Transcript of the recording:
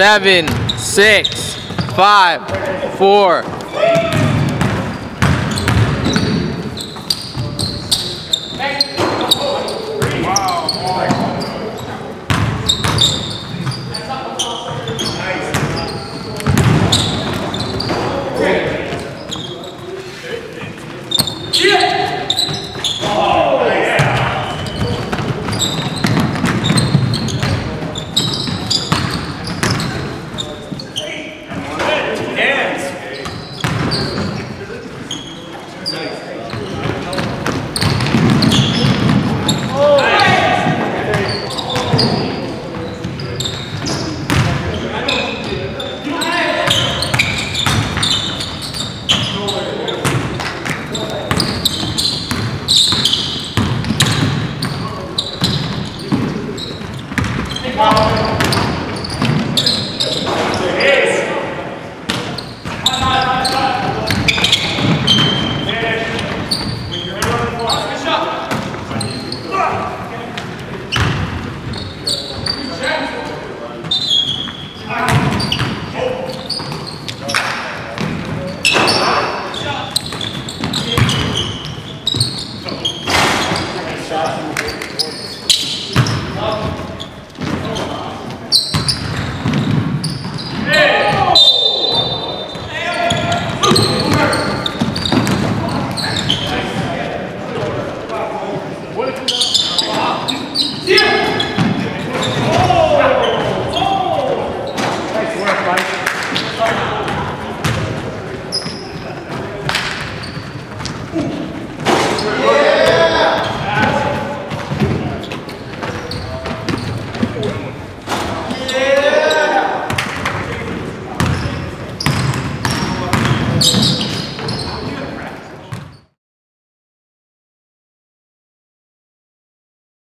7, 6, 5, 4. Wow.